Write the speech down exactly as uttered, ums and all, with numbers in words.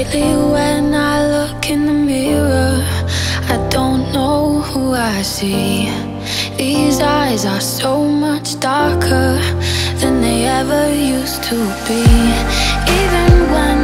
Lately when I look in the mirror, I don't know who I see. These eyes are so much darker than they ever used to be. Even when